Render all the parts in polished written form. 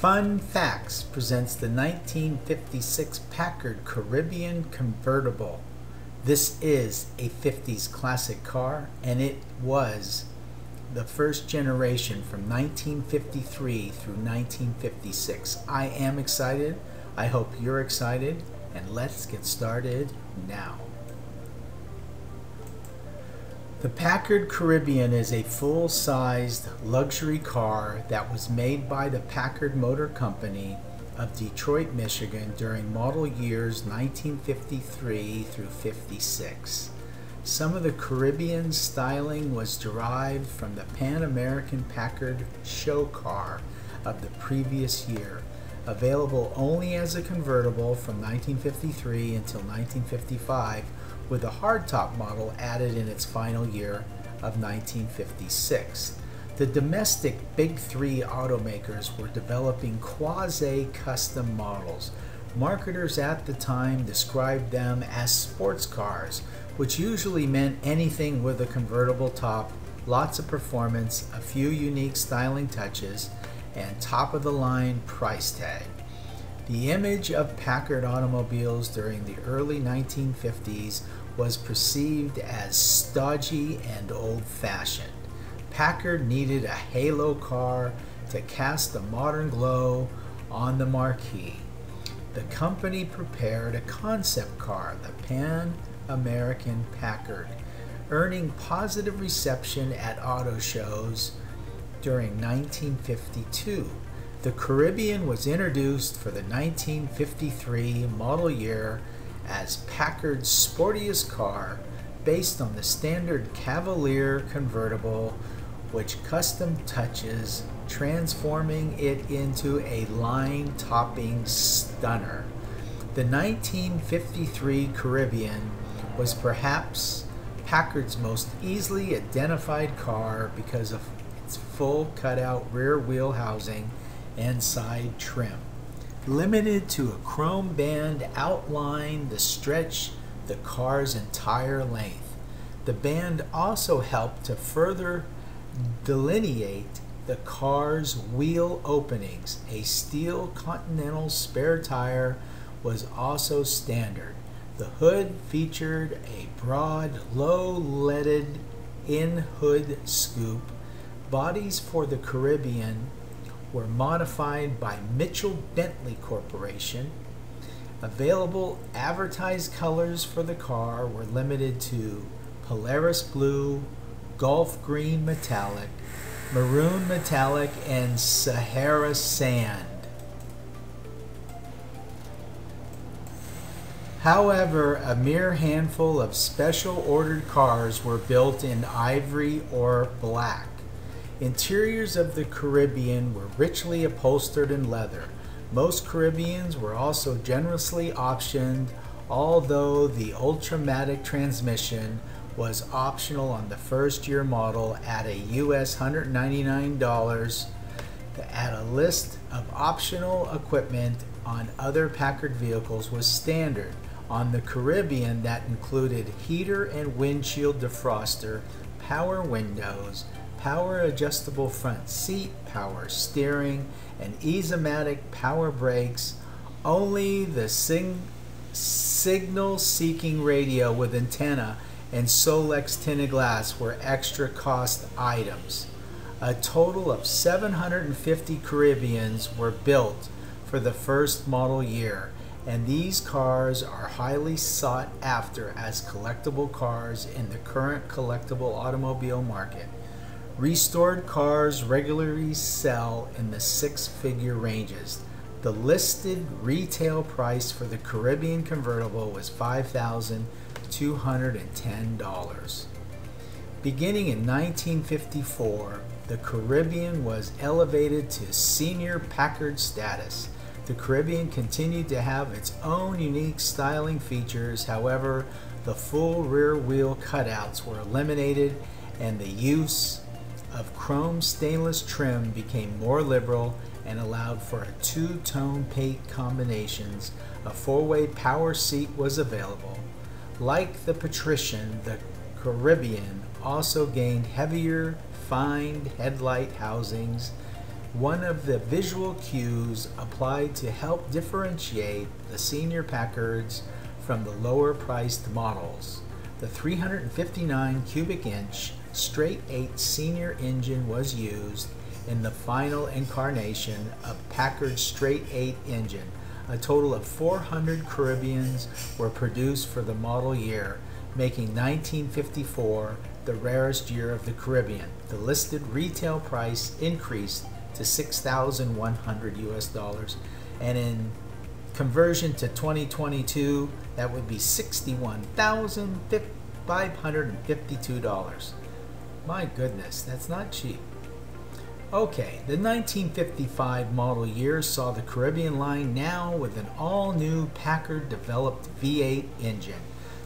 Fun Facts presents the 1956 Packard Caribbean convertible. This is a 50s classic car, and it was the first generation from 1953 through 1956. I am excited. I hope you're excited, and let's get started now. The Packard Caribbean is a full-sized luxury car that was made by the Packard Motor Company of Detroit, Michigan during model years 1953 through 56. Some of the Caribbean's styling was derived from the Pan American Packard show car of the previous year, available only as a convertible from 1953 until 1955, with a hardtop model added in its final year of 1956. The domestic Big Three automakers were developing quasi-custom models. Marketers at the time described them as sports cars, which usually meant anything with a convertible top, lots of performance, a few unique styling touches, and top-of-the-line price tag. The image of Packard automobiles during the early 1950s was perceived as stodgy and old-fashioned. Packard needed a halo car to cast a modern glow on the marquee. The company prepared a concept car, the Pan American Packard, earning positive reception at auto shows during 1952. The Caribbean was introduced for the 1953 model year as Packard's sportiest car, based on the standard Cavalier convertible, which custom touches, transforming it into a line-topping stunner. The 1953 Caribbean was perhaps Packard's most easily identified car because of its full cutout rear wheel housing and side trim. Limited to a chrome band outlined the stretch the car's entire length. The band also helped to further delineate the car's wheel openings. A steel Continental spare tire was also standard. The hood featured a broad, low-leaded in-hood scoop. Bodies for the Caribbean were modified by Mitchell Bentley Corporation. Available advertised colors for the car were limited to Polaris Blue, Gulf Green Metallic, Maroon Metallic, and Sahara Sand. However, a mere handful of special ordered cars were built in ivory or black. Interiors of the Caribbean were richly upholstered in leather. Most Caribbeans were also generously optioned, although the Ultramatic transmission was optional on the first-year model at a US $199. At a list of optional equipment on other Packard vehicles was standard on the Caribbean that included heater and windshield defroster, power windows, power adjustable front seat, power steering, and Easomatic power brakes. Only the signal-seeking radio with antenna and Solex tinted glass were extra cost items. A total of 750 Caribbeans were built for the first model year, and these cars are highly sought after as collectible cars in the current collectible automobile market. Restored cars regularly sell in the six-figure ranges. The listed retail price for the Caribbean convertible was $5,210. Beginning in 1954, the Caribbean was elevated to senior Packard status. The Caribbean continued to have its own unique styling features. However, the full rear wheel cutouts were eliminated, and the use of chrome stainless trim became more liberal and allowed for a two-tone paint combinations. A four-way power seat was available. Like the Patrician, the Caribbean also gained heavier, fine headlight housings one of the visual cues applied to help differentiate the senior Packards from the lower priced models. The 359 cubic inch straight 8 senior engine was used in the final incarnation of Packard's straight 8 engine. A total of 400 Caribbeans were produced for the model year, making 1954 the rarest year of the Caribbean. The listed retail price increased to $6,100 US, and in conversion to 2022, that would be $61,552. My goodness, that's not cheap. Okay, the 1955 model year saw the Caribbean line now with an all-new Packard-developed V8 engine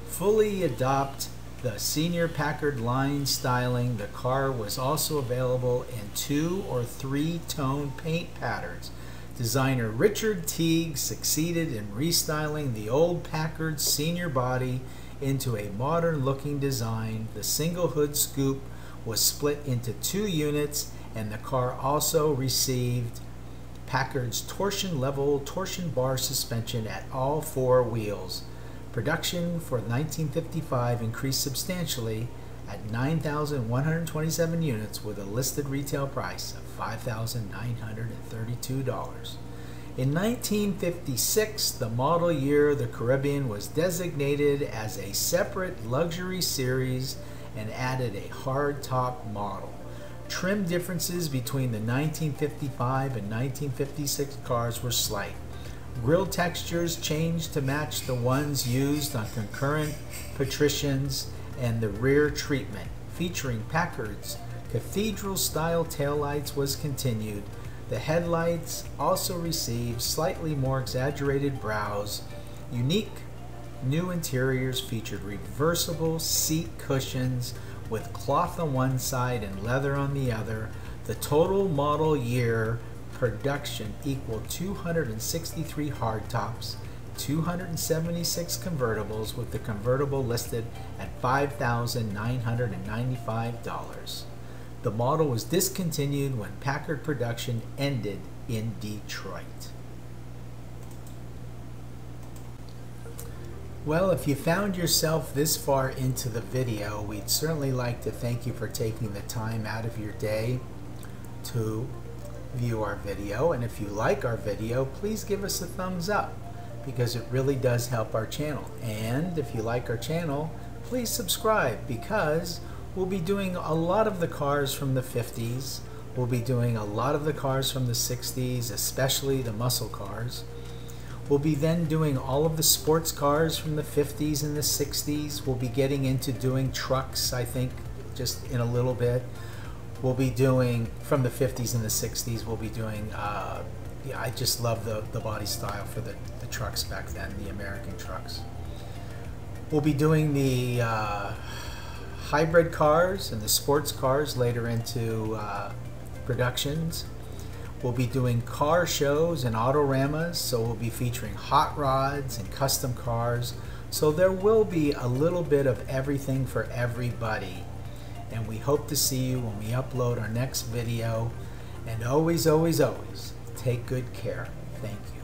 fully adopt the senior Packard line styling. The car was also available in 2- or 3-tone paint patterns. Designer Richard Teague succeeded in restyling the old Packard senior body into a modern-looking design. The single hood scoop was split into 2 units, and the car also received Packard's torsion-level torsion bar suspension at all 4 wheels. Production for 1955 increased substantially at 9,127 units with a listed retail price of $5,932. In 1956, the model year, the Caribbean was designated as a separate luxury series and added a hardtop model. Trim differences between the 1955 and 1956 cars were slight. Grille textures changed to match the ones used on concurrent Patricians, and the rear treatment featuring Packard's cathedral-style taillights was continued. The headlights also received slightly more exaggerated brows. Unique new interiors featured reversible seat cushions with cloth on one side and leather on the other. The total model year production equaled 263 hardtops, 276 convertibles, with the convertible listed at $5,995. The model was discontinued when Packard production ended in Detroit. Well, if you found yourself this far into the video, we'd certainly like to thank you for taking the time out of your day to view our video. And if you like our video, please give us a thumbs up, because it really does help our channel. And if you like our channel, please subscribe, because we'll be doing a lot of the cars from the 50s. We'll be doing a lot of the cars from the 60s, especially the muscle cars. We'll be then doing all of the sports cars from the 50s and the 60s. We'll be getting into doing trucks, I think, just in a little bit. We'll be doing, from the 50s and the 60s, we'll be doing, yeah, I just love the body style for the trucks back then, the American trucks. We'll be doing the hybrid cars and the sports cars later into productions. We'll be doing car shows and autoramas, so we'll be featuring hot rods and custom cars. So there will be a little bit of everything for everybody. And we hope to see you when we upload our next video. And always, always, always take good care. Thank you.